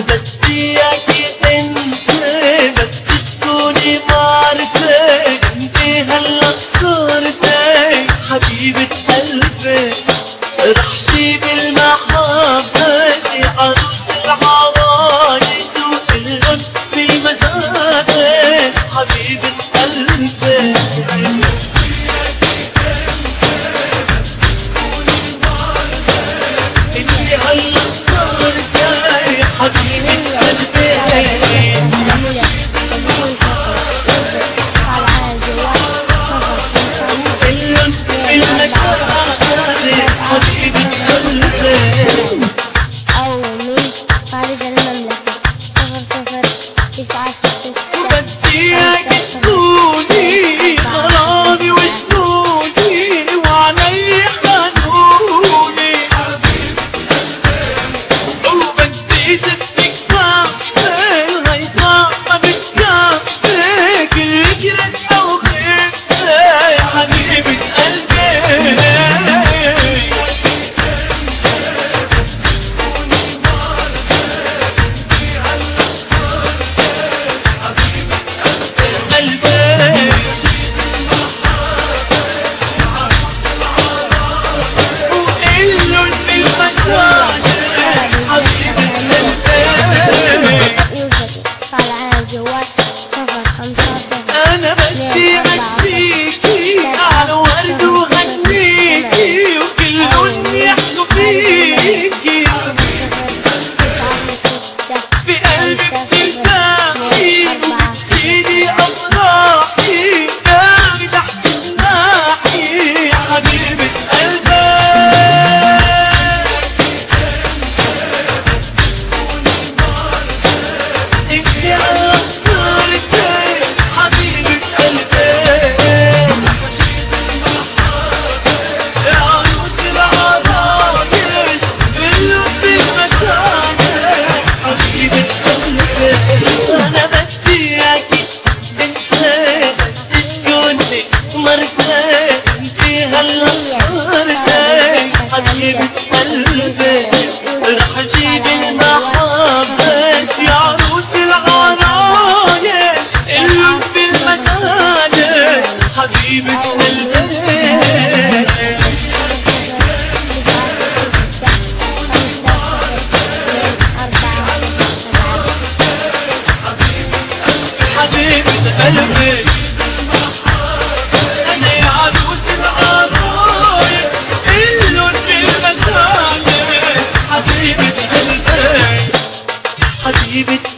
حبيبة